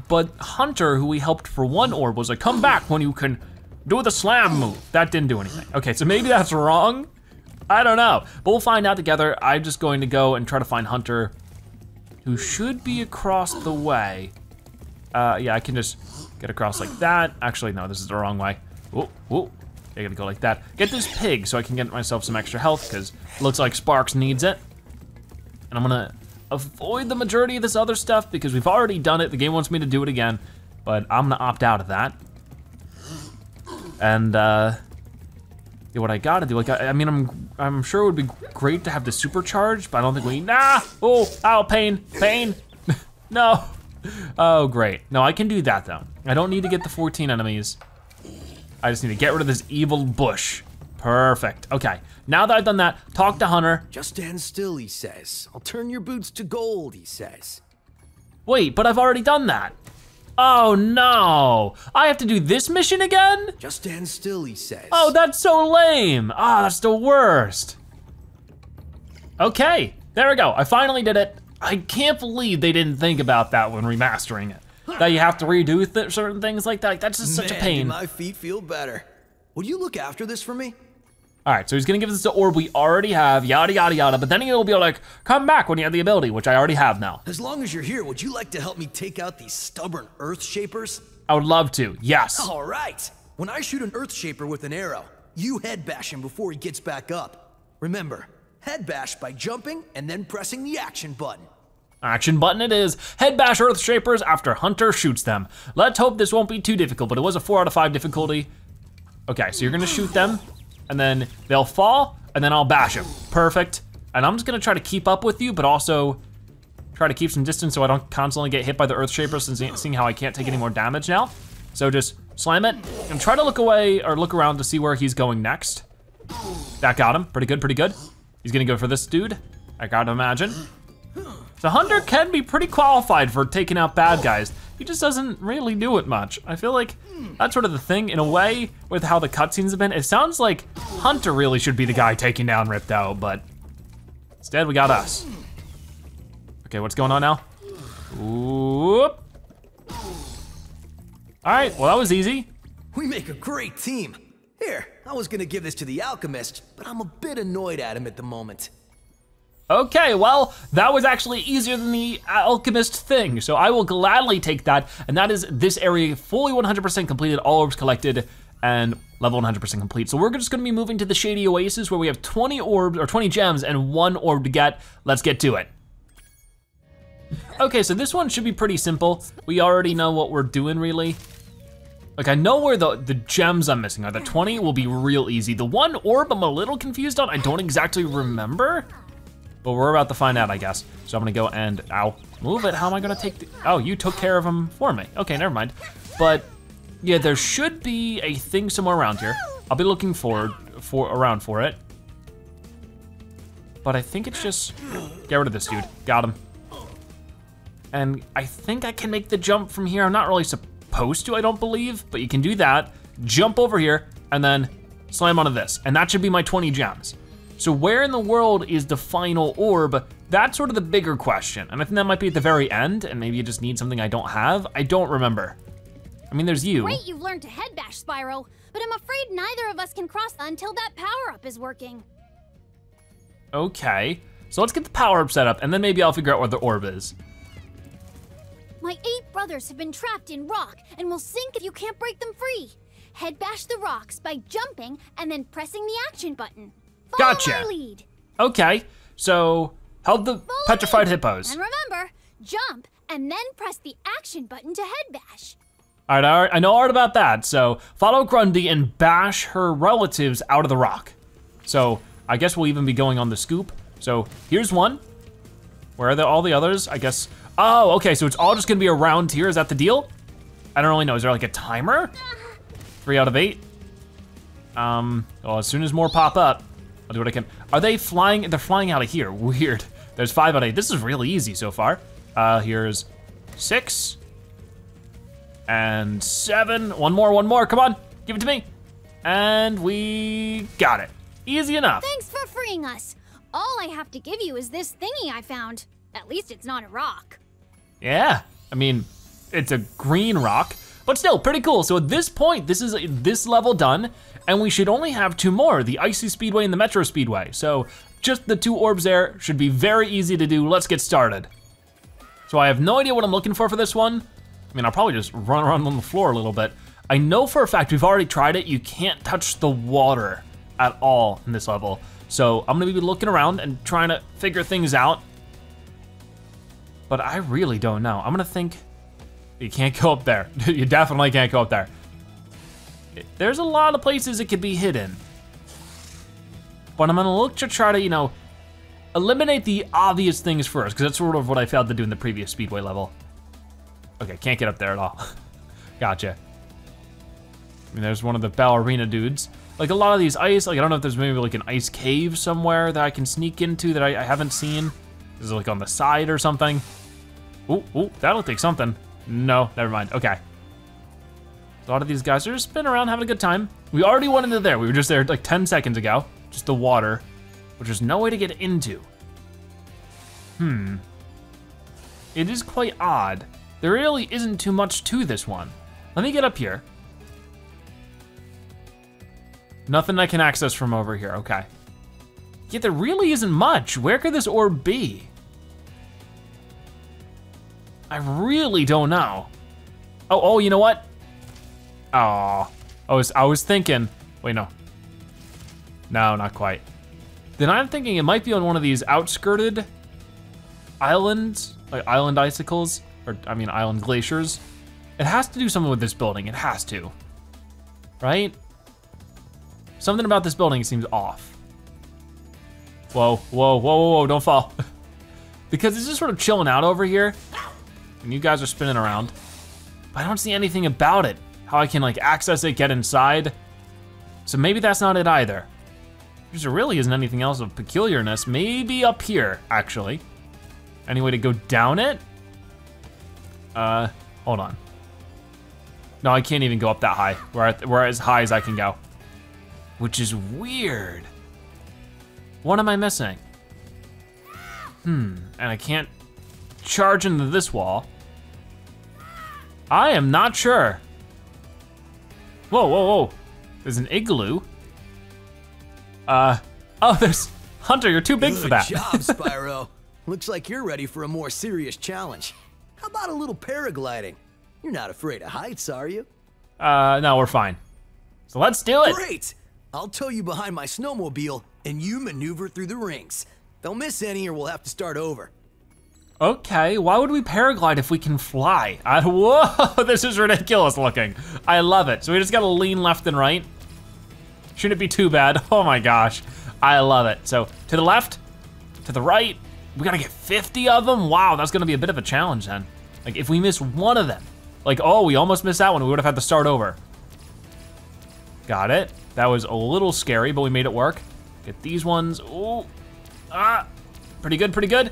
But Hunter, who we helped for one orb, was like, come back when you can do the slam move. That didn't do anything. Okay, so maybe that's wrong. I don't know, but we'll find out together. I'm just going to go and try to find Hunter, who should be across the way. Yeah, I can just get across like that. Actually, no, this is the wrong way. Whoa, whoa, I gotta go like that. Get this pig so I can get myself some extra health because looks like Sparks needs it. And I'm gonna avoid the majority of this other stuff because we've already done it. The game wants me to do it again, but I'm gonna opt out of that. And what I gotta do, like, I mean, I'm sure it would be great to have the supercharge, but I don't think we, nah, oh, ow, pain, pain, no. Oh, great, no, I can do that though. I don't need to get the 14 enemies. I just need to get rid of this evil bush. Perfect, okay, now that I've done that, talk to Hunter. Just stand still, he says. I'll turn your boots to gold, he says. Wait, but I've already done that. Oh no, I have to do this mission again? Just stand still, he says. Oh, that's so lame. Ah, oh, that's the worst. Okay, there we go, I finally did it. I can't believe they didn't think about that when remastering it. That you have to redo certain things like that, that's just such a pain. My feet feel better. Will you look after this for me? All right, so he's gonna give us the orb we already have, yada, yada, yada, but then he'll be like, come back when you have the ability, which I already have now. As long as you're here, would you like to help me take out these stubborn earth shapers? I would love to, yes. All right, when I shoot an earth shaper with an arrow, you head bash him before he gets back up. Remember, head bash by jumping and then pressing the action button. Action button it is. Head bash earth shapers after Hunter shoots them. Let's hope this won't be too difficult, but it was a 4 out of 5 difficulty. Okay, so you're gonna shoot them, and then they'll fall, and then I'll bash them. Perfect. And I'm just gonna try to keep up with you, but also try to keep some distance so I don't constantly get hit by the earth shaper, since seeing how I can't take any more damage now. So just slam it and try to look away or look around to see where he's going next. That got him, pretty good, pretty good. He's gonna go for this dude, I gotta imagine. So Hunter can be pretty qualified for taking out bad guys. He just doesn't really do it much. I feel like that's sort of the thing, in a way, with how the cutscenes have been. It sounds like Hunter really should be the guy taking down Ripto, but instead we got us. Okay, what's going on now? Whoop. All right, well that was easy. We make a great team. Here, I was gonna give this to the alchemist, but I'm a bit annoyed at him at the moment. Okay, well, that was actually easier than the alchemist thing, so I will gladly take that, and that is this area fully 100% completed, all orbs collected, and level 100% complete. So we're just gonna be moving to the Shady Oasis where we have 20 orbs, or 20 gems and 1 orb to get. Let's get to it. Okay, so this one should be pretty simple. We already know what we're doing, really. Like, I know where the gems I'm missing are. The 20 will be real easy. The 1 orb I'm a little confused on. I don't exactly remember, but we're about to find out, I guess. So I'm gonna go and, ow, move it. How am I gonna take the, oh, you took care of them for me. Okay, never mind. But yeah, there should be a thing somewhere around here. I'll be looking around for it. But I think it's just, get rid of this dude, got him. And I think I can make the jump from here. I'm not really supposed to, I don't believe, but you can do that. Jump over here and then slam onto this. And that should be my 20 gems. So where in the world is the final orb? That's sort of the bigger question. And I think that might be at the very end, and maybe you just need something I don't have. I don't remember. I mean, there's you. Great, you've learned to head bash, Spyro, but I'm afraid neither of us can cross until that power-up is working. Okay, so let's get the power-up set up, and then maybe I'll figure out where the orb is. My 8 brothers have been trapped in rock and will sink if you can't break them free. Head bash the rocks by jumping and then pressing the action button. Follow my lead. Okay, so help the petrified hippos. And remember, jump and then press the action button to head bash. All right, I know art about that. So follow Grundy and bash her relatives out of the rock. So I guess we'll even be going on the scoop. So here's one. Where are all the others? I guess. Oh, okay, so it's all just gonna be around here, is that the deal? I don't really know, is there like a timer? 3 out of 8. Well, as soon as more pop up, I'll do what I can. Are they flying? They're flying out of here, weird. There's 5 out of 8, this is really easy so far. Here's 6 and 7, one more, come on, give it to me. And we got it, easy enough. Thanks for freeing us. All I have to give you is this thingy I found. At least it's not a rock. Yeah, I mean, it's a green rock, but still pretty cool. So at this point, this is this level done, and we should only have 2 more, the Icy Speedway and the Metro Speedway. So just the 2 orbs there should be very easy to do. Let's get started. So I have no idea what I'm looking for this one. I mean, I'll probably just run around on the floor a little bit. I know for a fact, we've already tried it, you can't touch the water at all in this level. So I'm gonna be looking around and trying to figure things out, but I really don't know. I'm gonna think, you can't go up there. You definitely can't go up there. There's a lot of places it could be hidden. But I'm gonna look to try to, you know, eliminate the obvious things first, because that's sort of what I failed to do in the previous Speedway level. Okay, can't get up there at all. Gotcha. I mean, there's one of the ballerina dudes. Like a lot of these ice, like I don't know if there's maybe like an ice cave somewhere that I can sneak into that I haven't seen. Is it like on the side or something? Ooh, that looked like something. No, never mind, okay. A lot of these guys are just spinning around, having a good time. We already went into there, we were just there like 10 seconds ago, just the water, which there's no way to get into. It is quite odd. There really isn't too much to this one. Let me get up here. Nothing I can access from over here, okay. Yeah, there really isn't much. Where could this orb be? I really don't know. Oh, you know what? Oh, I was thinking, wait, no, not quite. Then I'm thinking it might be on one of these outskirted islands, like island icicles, or I mean island glaciers. It has to do something with this building, it has to, right? Something about this building seems off. Whoa, don't fall. Because it's just sort of chilling out over here, and you guys are spinning around. But I don't see anything about it, how I can like access it, get inside. So maybe that's not it either. There really isn't anything else of peculiarness, maybe up here, actually. Any way to go down it? Hold on. No, I can't even go up that high. We're as high as I can go, which is weird. What am I missing? And I can't charge into this wall. I am not sure. Whoa. There's an igloo. There's, Hunter, you're too big for that. Good job, Spyro. Looks like you're ready for a more serious challenge. How about a little paragliding? You're not afraid of heights, are you? No, we're fine. So let's do it. Great! I'll tow you behind my snowmobile and you maneuver through the rings. Don't miss any or we'll have to start over. Okay, why would we paraglide if we can fly? Whoa, this is ridiculous looking. I love it. So we just gotta lean left and right. Shouldn't it be too bad? Oh my gosh, I love it. So to the left, to the right, we gotta get 50 of them. Wow, that's gonna be a bit of a challenge then. Like if we miss one of them, like, oh, we almost missed that one, we would've had to start over. Got it. That was a little scary, but we made it work. Get these ones, ooh, ah, pretty good, pretty good.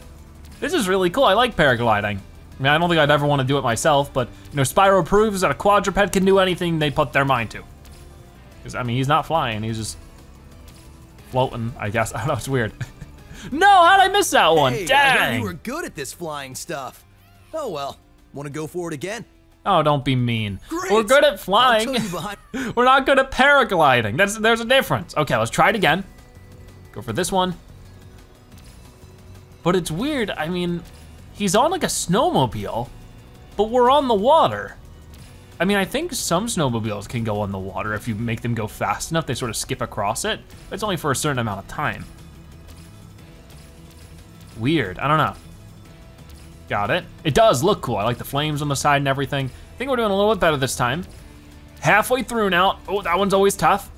This is really cool, I like paragliding. I mean, I don't think I'd ever wanna do it myself, but you know, Spyro proves that a quadruped can do anything they put their mind to. Because I mean, he's not flying, he's just floating, I guess, I don't know, it's weird. No, how'd I miss that one? Hey, dang! You were good at this flying stuff. Oh well, wanna go for it again? Oh, don't be mean. Great. We're good at flying. We're not good at paragliding. There's a difference. Okay, let's try it again. Go for this one. But it's weird, I mean, he's on like a snowmobile, but we're on the water. I mean, I think some snowmobiles can go on the water if you make them go fast enough, they sort of skip across it. But it's only for a certain amount of time. Weird, I don't know. Got it. It does look cool. I like the flames on the side and everything. I think we're doing a little bit better this time. Halfway through now. Oh, that one's always tough.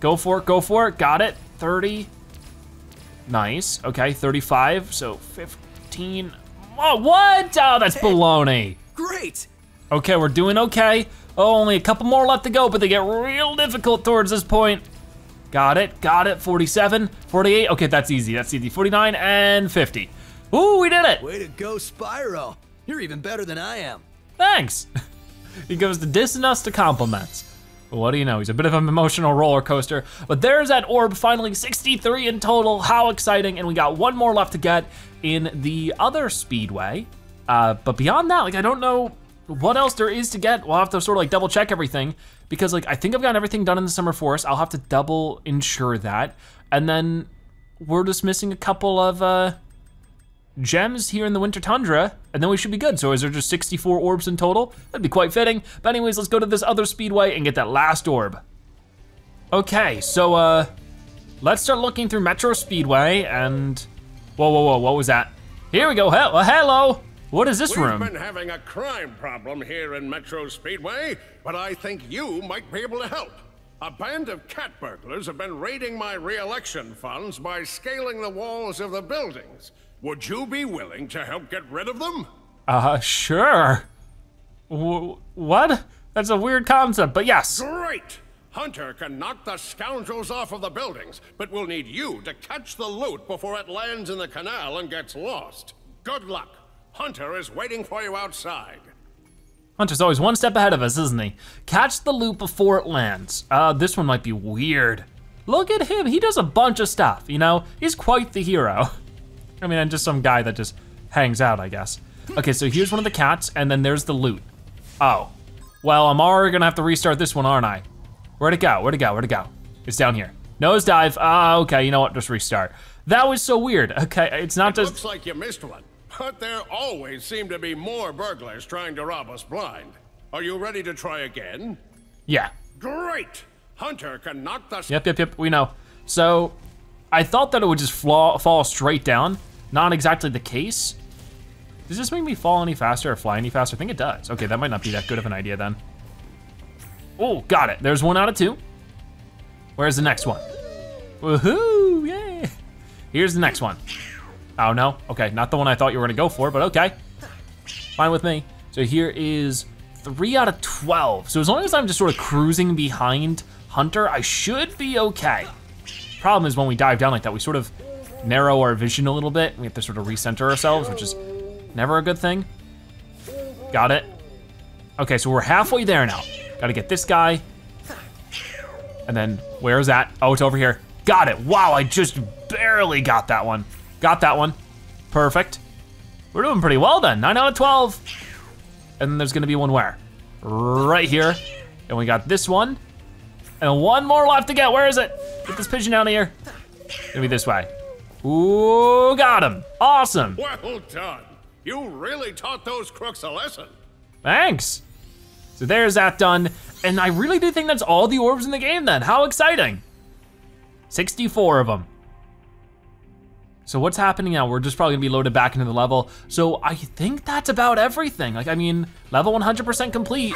Go for it, go for it. Got it. 30. Nice. Okay, 35. So 15. Oh, what? Oh, that's baloney. Great. Okay, we're doing okay. Oh, only a couple more left to go, but they get real difficult towards this point. Got it, got it. 47, 48. Okay, that's easy. That's easy. 49 and 50. Ooh, we did it! Way to go, Spyro. You're even better than I am. Thanks. He goes to dissing us to compliments. Well, what do you know, he's a bit of an emotional roller coaster, but there's that orb, finally 63 in total, how exciting, and we got one more left to get in the other speedway. But beyond that, like I don't know what else there is to get. We'll have to sort of like double check everything because like I think I've got everything done in the Summer Forest. I'll have to double ensure that. And then we're just missing a couple of, gems here in the Winter Tundra, and then we should be good. So is there just 64 orbs in total? That'd be quite fitting. But anyways, let's go to this other speedway and get that last orb. Okay, so let's start looking through Metro Speedway and, whoa, whoa, whoa, what was that? Here we go, hello. What is this room? We've been having a crime problem here in Metro Speedway, but I think you might be able to help. A band of cat burglars have been raiding my re-election funds by scaling the walls of the buildings. Would you be willing to help get rid of them? Sure. What? That's a weird concept, but yes. Great! Hunter can knock the scoundrels off of the buildings, but we'll need you to catch the loot before it lands in the canal and gets lost. Good luck. Hunter is waiting for you outside. Hunter's always one step ahead of us, isn't he? Catch the loot before it lands. This one might be weird. Look at him, he does a bunch of stuff, you know? He's quite the hero. I mean, I'm just some guy that just hangs out, I guess. Okay, so here's one of the cats, and then there's the loot. Oh, well, I'm already gonna have to restart this one, aren't I? Where'd it go, where'd it go, where'd it go? It's down here. Nosedive, okay, you know what, just restart. That was so weird, okay, it's not just- It looks like you missed one, but there always seem to be more burglars trying to rob us blind. Are you ready to try again? Yeah. Great, Hunter can knock the- Yep, we know. So, I thought that it would just fall straight down, not exactly the case. Does this make me fall any faster or fly any faster? I think it does. Okay, that might not be that good of an idea then. Oh, got it. There's one out of two. Where's the next one? Woohoo, yay. Here's the next one. Oh no, okay, not the one I thought you were gonna go for, but okay. Fine with me. So here is 3 out of 12. So as long as I'm just sort of cruising behind Hunter, I should be okay. Problem is when we dive down like that, we sort of narrow our vision a little bit. We have to sort of recenter ourselves, which is never a good thing. Got it. Okay, so we're halfway there now. Gotta get this guy. And then where's that? Oh, it's over here. Got it. Wow, I just barely got that one. Got that one. Perfect. We're doing pretty well then, 9 out of 12. And then there's gonna be one where? Right here. And we got this one. And one more left to get, where is it? Get this pigeon out of here. Gonna be this way. Ooh, got him, awesome. Well done, you really taught those crooks a lesson. Thanks. So there's that done, And I really do think that's all the orbs in the game then. How exciting. 64 of them. So what's happening now? We're just probably gonna be loaded back into the level. So I think that's about everything. Like, I mean, level 100% complete.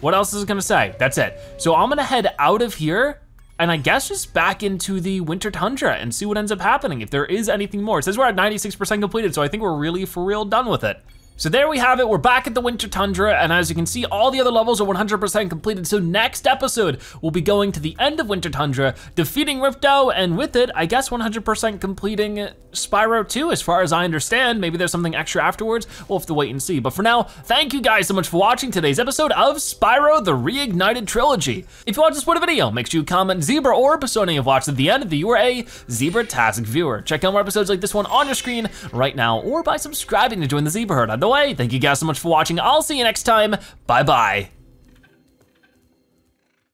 What else is it gonna say? That's it. So I'm gonna head out of here and I guess just back into the Winter Tundra and see what ends up happening, if there is anything more. It says we're at 96% completed, so I think we're really for real done with it. So there we have it, we're back at the Winter Tundra, and as you can see, all the other levels are 100% completed, so next episode, we'll be going to the end of Winter Tundra, defeating Ripto, and with it, I guess 100% completing Spyro 2, as far as I understand. Maybe there's something extra afterwards, we'll have to wait and see. But for now, thank you guys so much for watching today's episode of Spyro the Reignited Trilogy. If you watched this part of video, make sure you comment Zebra Orb, so now you've watched at the end, if you are a Zebra-tastic viewer. Check out more episodes like this one on your screen right now, or by subscribing to join the Zebra Herd. Thank you guys so much for watching. I'll see you next time. Bye-bye.